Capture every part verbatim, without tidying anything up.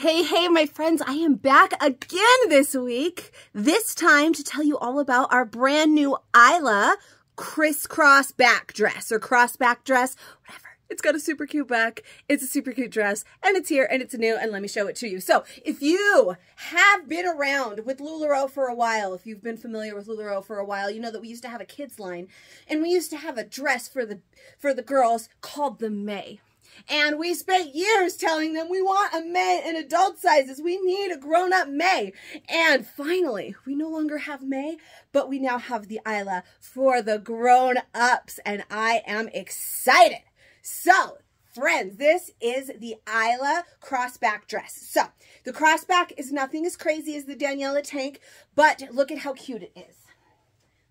Hey, hey, my friends, I am back again this week, this time to tell you all about our brand new Isla crisscross back dress or cross back dress, whatever. It's got a super cute back, it's a super cute dress, and it's here, and it's new, and let me show it to you. So, if you have been around with LuLaRoe for a while, if you've been familiar with LuLaRoe for a while, you know that we used to have a kids line, and we used to have a dress for the, for the girls called the Mae. And we spent years telling them we want a Mae in adult sizes. We need a grown-up Mae. And finally, we no longer have Mae, but we now have the Isla for the grown-ups. And I am excited. So, friends, this is the Isla crossback dress. So, the crossback is nothing as crazy as the Daniela tank, but look at how cute it is.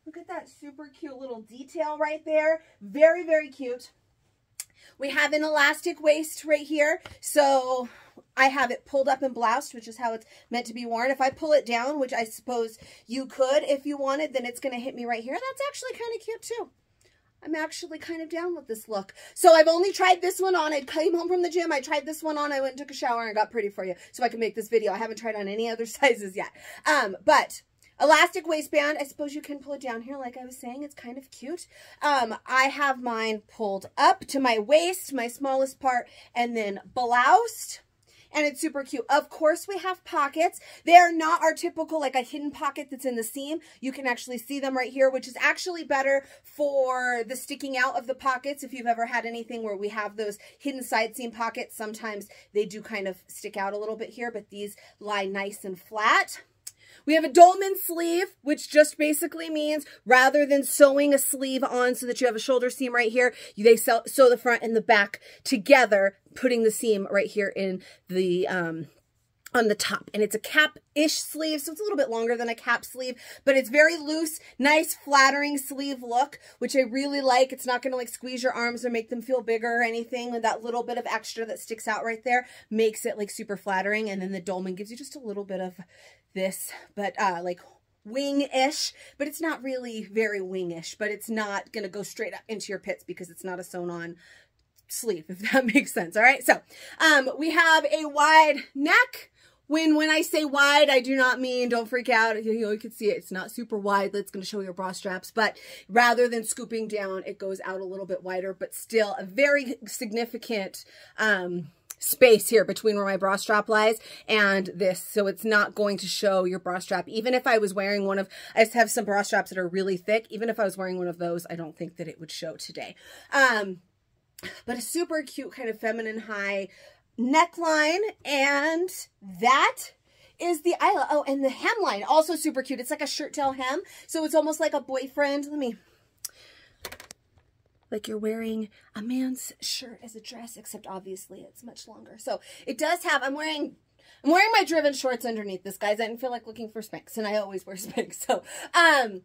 Look at that super cute little detail right there. Very, very cute. We have an elastic waist right here, so I have it pulled up and bloused, which is how it's meant to be worn. If I pull it down, which I suppose you could if you wanted, then it's going to hit me right here. That's actually kind of cute, too. I'm actually kind of down with this look. So I've only tried this one on. I came home from the gym. I tried this one on. I went and took a shower and got pretty for you so I can make this video. I haven't tried on any other sizes yet, um, but... elastic waistband. I suppose you can pull it down here like I was saying. It's kind of cute. Um, I have mine pulled up to my waist, my smallest part, and then bloused. And it's super cute. Of course, we have pockets. They are not our typical, like a hidden pocket that's in the seam. You can actually see them right here, which is actually better for the sticking out of the pockets. If you've ever had anything where we have those hidden side seam pockets, sometimes they do kind of stick out a little bit here, but these lie nice and flat. We have a dolman sleeve, which just basically means rather than sewing a sleeve on so that you have a shoulder seam right here, they sew the front and the back together, putting the seam right here in the, um, on the top. And it's a cap-ish sleeve, so it's a little bit longer than a cap sleeve, but it's very loose, nice, flattering sleeve look, which I really like. It's not going to like squeeze your arms or make them feel bigger or anything. And that little bit of extra that sticks out right there makes it like super flattering. And then the dolman gives you just a little bit of this, but uh, like wing-ish, but it's not really very wing-ish, but it's not going to go straight up into your pits because it's not a sewn-on sleeve, if that makes sense. All right. So um, we have a wide neck. When when I say wide, I do not mean, don't freak out, you know, you can see it. It's not super wide. That's going to show your bra straps, but rather than scooping down, it goes out a little bit wider, but still a very significant um, space here between where my bra strap lies and this. So it's not going to show your bra strap. Even if I was wearing one of, I have some bra straps that are really thick. Even if I was wearing one of those, I don't think that it would show today. Um, but a super cute kind of feminine high neckline, and that is the Isla. Oh, and the hemline, also super cute. It's like a shirt tail hem, so it's almost like a boyfriend. Let me, like you're wearing a man's shirt as a dress, except obviously it's much longer. So it does have, I'm wearing, I'm wearing my Driven shorts underneath this, guys. I didn't feel like looking for Spanx, and I always wear Spanx. So, um,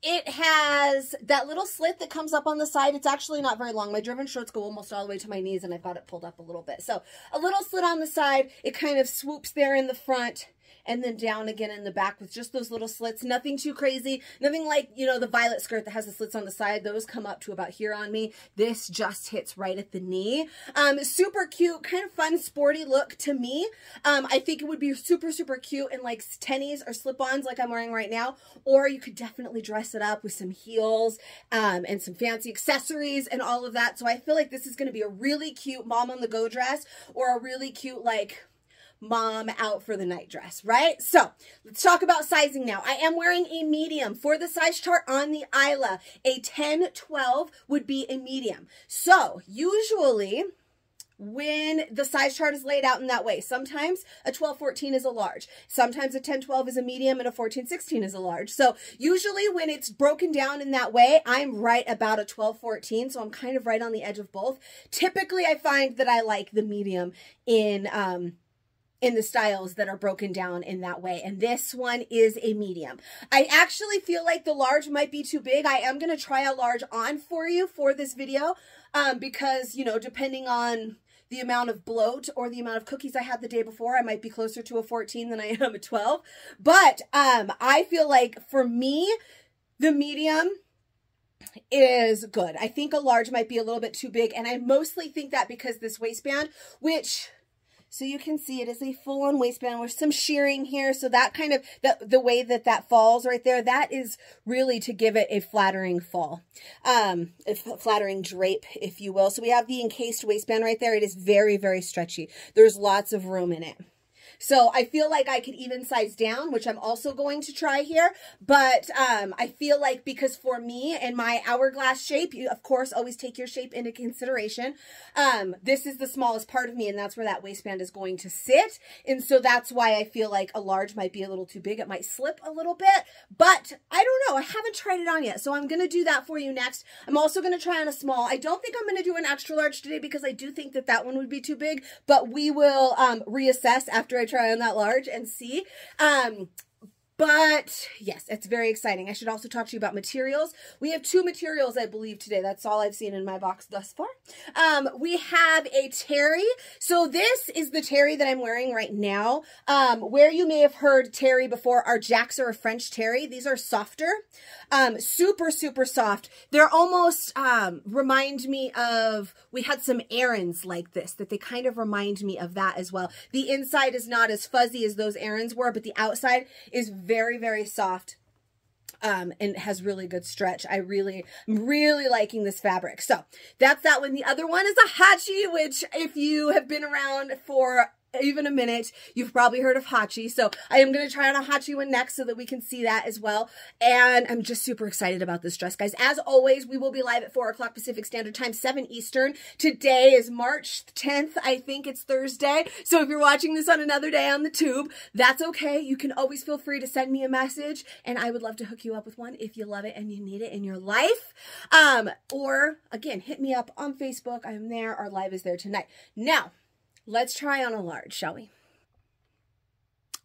it has that little slit that comes up on the side. It's actually not very long. My Driven shorts go almost all the way to my knees, and I've got it pulled up a little bit. So a little slit on the side. It kind of swoops there in the front and then down again in the back with just those little slits. Nothing too crazy. Nothing like, you know, the violet skirt that has the slits on the side. Those come up to about here on me. This just hits right at the knee. Um, super cute, kind of fun, sporty look to me. Um, I think it would be super, super cute in like tennies or slip-ons like I'm wearing right now. Or you could definitely dress it up with some heels um, and some fancy accessories and all of that. So I feel like this is going to be a really cute mom on the go dress or a really cute like mom out for the night dress, right? So let's talk about sizing now. I am wearing a medium for the size chart on the Isla. A ten twelve would be a medium. So usually when the size chart is laid out in that way, sometimes a twelve fourteen is a large, sometimes a ten twelve is a medium, and a fourteen sixteen is a large. So usually when it's broken down in that way, I'm right about a twelve fourteen, so I'm kind of right on the edge of both. Typically, I find that I like the medium in um, in the styles that are broken down in that way, and this one is a medium. I actually feel like the large might be too big. I am going to try a large on for you for this video um, because, you know, depending on the amount of bloat or the amount of cookies I had the day before, I might be closer to a fourteen than I am a twelve. But um, I feel like for me, the medium is good. I think a large might be a little bit too big. And I mostly think that because this waistband, which So you can see it is a full-on waistband with some shearing here. So that kind of, the, the way that that falls right there, that is really to give it a flattering fall, um, a flattering drape, if you will. So we have the encased waistband right there. It is very, very stretchy. There's lots of room in it. So I feel like I could even size down, which I'm also going to try here. But um, I feel like, because for me and my hourglass shape, you, of course, always take your shape into consideration. Um, this is the smallest part of me, and that's where that waistband is going to sit. And so that's why I feel like a large might be a little too big. It might slip a little bit, but I don't know. I haven't tried it on yet. So I'm going to do that for you next. I'm also going to try on a small. I don't think I'm going to do an extra large today because I do think that that one would be too big, but we will um, reassess after I try on that large and see. Um, but yes, it's very exciting. I should also talk to you about materials. We have two materials, I believe, today. That's all I've seen in my box thus far. Um, we have a terry. So this is the terry that I'm wearing right now. Um, where you may have heard terry before, our jacks are a French terry. These are softer, um, super, super soft. They're almost, um, remind me of, we had some errands like this, that they kind of remind me of that as well. The inside is not as fuzzy as those errands were, but the outside is very Very, very soft, um, and has really good stretch. I really, I'm really liking this fabric. So that's that one. The other one is a Hacci, which if you have been around for even a minute, you've probably heard of Hacci. So I am going to try on a Hacci one next so that we can see that as well. And I'm just super excited about this dress, guys. As always, we will be live at four o'clock Pacific Standard Time, seven Eastern. Today is March tenth. I think it's Thursday. So if you're watching this on another day on the tube, that's okay. You can always feel free to send me a message, and I would love to hook you up with one if you love it and you need it in your life. Um, or again, hit me up on Facebook. I'm there. Our live is there tonight. Now, let's try on a large, shall we?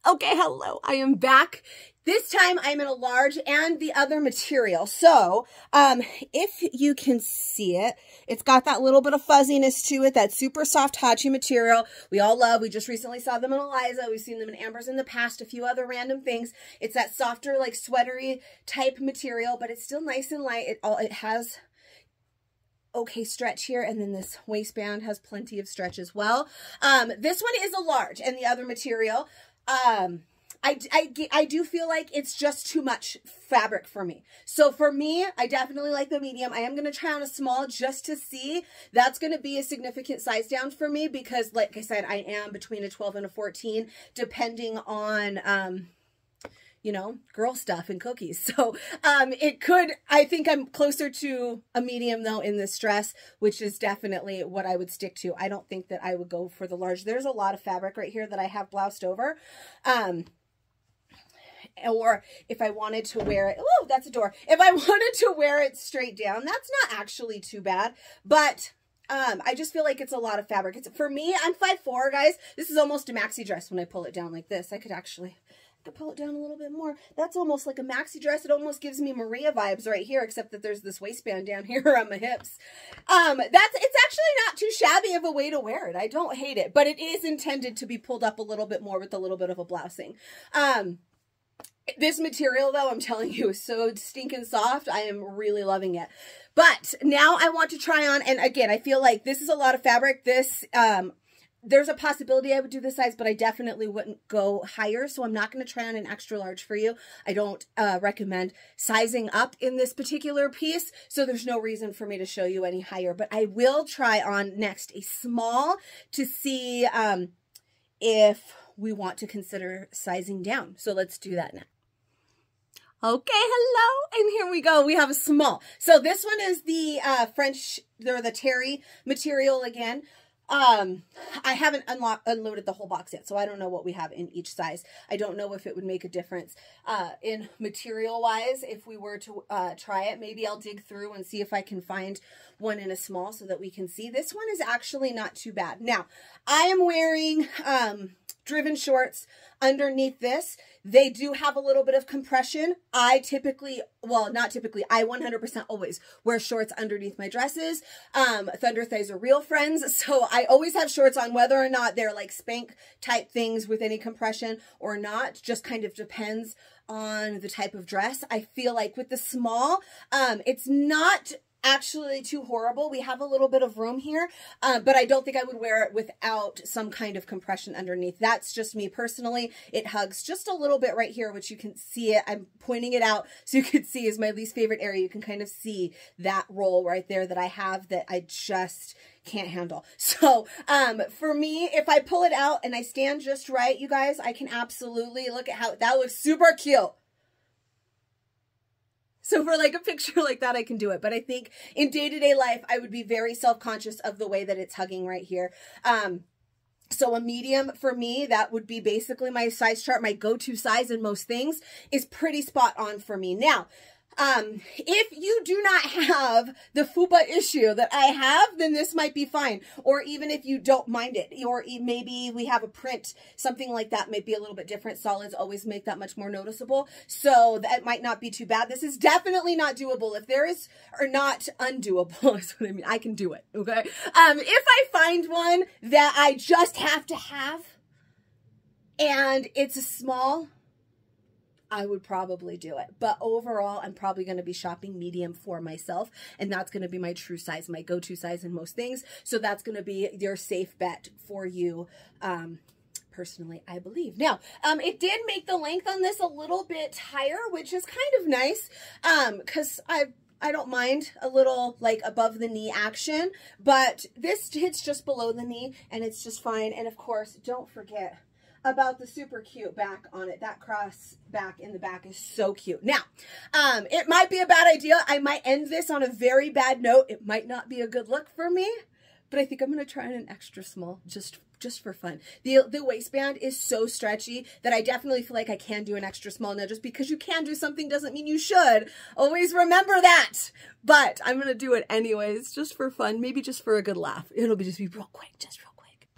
Okay, hello, I am back. This time I'm in a large and the other material. So um, if you can see it, it's got that little bit of fuzziness to it, that super soft Hacci material we all love. We just recently saw them in Eliza. We've seen them in Amber's in the past, a few other random things. It's that softer, like sweatery type material, but it's still nice and light. It all, it has okay stretch here, and then this waistband has plenty of stretch as well. Um, this one is a large and the other material. Um, I, I, I do feel like it's just too much fabric for me. So for me, I definitely like the medium. I am going to try on a small just to see. That's going to be a significant size down for me because, like I said, I am between a twelve and a fourteen, depending on, um, you know, girl stuff and cookies. So um, it could, I think I'm closer to a medium though in this dress, which is definitely what I would stick to. I don't think that I would go for the large. There's a lot of fabric right here that I have bloused over. Um, or if I wanted to wear it, oh, that's a door. If I wanted to wear it straight down, that's not actually too bad, but Um, I just feel like it's a lot of fabric. It's, for me, I'm five foot four, guys. This is almost a maxi dress when I pull it down like this. I could actually I could pull it down a little bit more. That's almost like a maxi dress. It almost gives me Maria vibes right here, except that there's this waistband down here on my hips. Um, that's, it's actually not too shabby of a way to wear it. I don't hate it, but it is intended to be pulled up a little bit more with a little bit of a blousing. Um, This material, though, I'm telling you, is so stinking soft. I am really loving it. But now I want to try on, and again, I feel like this is a lot of fabric. This, um, there's a possibility I would do this size, but I definitely wouldn't go higher, so I'm not going to try on an extra large for you. I don't uh, recommend sizing up in this particular piece, so there's no reason for me to show you any higher. But I will try on next a small to see um, if we want to consider sizing down. So let's do that now. Okay, hello, and here we go. We have a small. So this one is the uh, French, or the terry material again. Um, I haven't unlocked, unloaded the whole box yet, so I don't know what we have in each size. I don't know if it would make a difference uh, in material-wise if we were to uh, try it. Maybe I'll dig through and see if I can find one in a small so that we can see. This one is actually not too bad. Now, I am wearing Um, driven shorts underneath this. They do have a little bit of compression. I typically, well, not typically, I one hundred percent always wear shorts underneath my dresses. Um, thunder thighs are real friends. So I always have shorts on, whether or not they're like spank type things with any compression or not, just kind of depends on the type of dress. I feel like with the small, um, it's not actually too horrible. We have a little bit of room here, uh, but I don't think I would wear it without some kind of compression underneath. That's just me personally. It hugs just a little bit right here, which you can see it. I'm pointing it out so you can see is my least favorite area. You can kind of see that roll right there that I have that I just can't handle. So um, for me, if I pull it out and I stand just right, you guys, I can absolutely look at how that looks super cute. So for like a picture like that, I can do it. But I think in day-to-day life, I would be very self-conscious of the way that it's hugging right here. Um, so a medium for me, that would be basically my size chart. My go-to size in most things is pretty spot on for me. Now, Um, if you do not have the FUPA issue that I have, then this might be fine. Or even if you don't mind it, or maybe we have a print, something like that might be a little bit different. Solids always make that much more noticeable. So that might not be too bad. This is definitely not doable. If there is, or not undoable is what I mean. I can do it. Okay. Um, if I find one that I just have to have and it's a small, I would probably do it. But overall, I'm probably going to be shopping medium for myself. And that's going to be my true size, my go-to size in most things. So that's going to be your safe bet for you um, personally, I believe. Now, um, it did make the length on this a little bit higher, which is kind of nice because um, I've I don't mind a little like above the knee action, but this hits just below the knee and it's just fine. And of course, don't forget about the super cute back on it. That cross back in the back is so cute. Now, um, it might be a bad idea. I might end this on a very bad note. It might not be a good look for me, but I think I'm gonna try on an extra small just just for fun. The, the waistband is so stretchy that I definitely feel like I can do an extra small. Now, just because you can do something doesn't mean you should. Always remember that. But I'm gonna do it anyways, just for fun, maybe just for a good laugh. It'll be just be real quick, just real quick.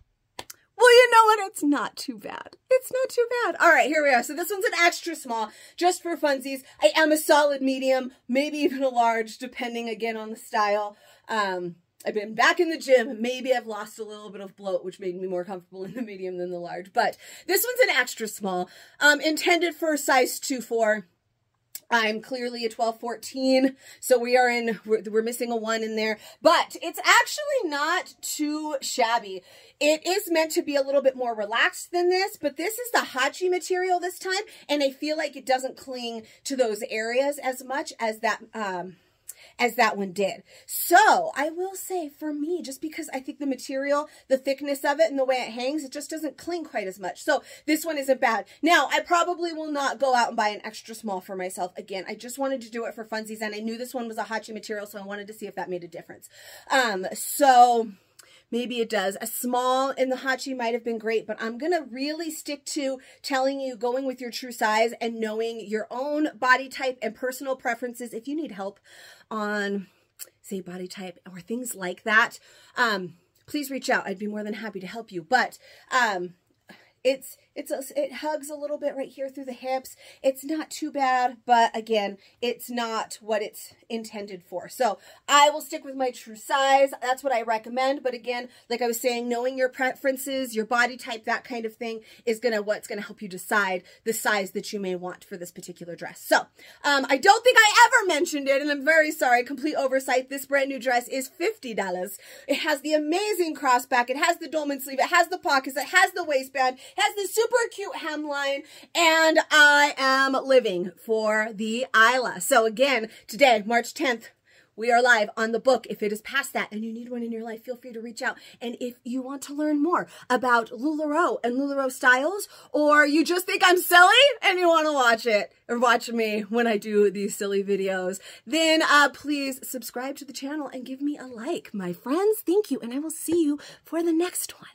Well, you know what? It's not too bad. It's not too bad. All right, here we are. So this one's an extra small, just for funsies. I am a solid medium, maybe even a large, depending, again, on the style. Um, I've been back in the gym. Maybe I've lost a little bit of bloat, which made me more comfortable in the medium than the large. But this one's an extra small, um, intended for size two four. I'm clearly a twelve fourteen, so we are in, we're, we're missing a one in there, but it's actually not too shabby. It is meant to be a little bit more relaxed than this, but this is the Hacci material this time, and I feel like it doesn't cling to those areas as much as that, um, as that one did. So I will say for me, just because I think the material, the thickness of it and the way it hangs, it just doesn't cling quite as much. So this one isn't bad. Now, I probably will not go out and buy an extra small for myself. Again, I just wanted to do it for funsies, and I knew this one was a Hacci material, so I wanted to see if that made a difference. Um, so maybe it does. A small in the Hacci might have been great, but I'm going to really stick to telling you, going with your true size and knowing your own body type and personal preferences. If you need help on, say, body type or things like that, um, please reach out. I'd be more than happy to help you. But um, it's it's a, it hugs a little bit right here through the hips. It's not too bad, but again, it's not what it's intended for. So I will stick with my true size. That's what I recommend. But again, like I was saying, knowing your preferences, your body type, that kind of thing is gonna what's gonna help you decide the size that you may want for this particular dress. So um, I don't think I ever mentioned it, and I'm very sorry, complete oversight. This brand new dress is fifty dollars. It has the amazing crossback. It has the dolman sleeve. It has the pockets. It has the waistband. It has the super super cute hemline, and I am living for the Isla. So again, today, March tenth, we are live on the book. If it is past that and you need one in your life, feel free to reach out. And if you want to learn more about LuLaRoe and LuLaRoe styles, or you just think I'm silly and you want to watch it or watch me when I do these silly videos, then uh, please subscribe to the channel and give me a like, my friends. Thank you, and I will see you for the next one.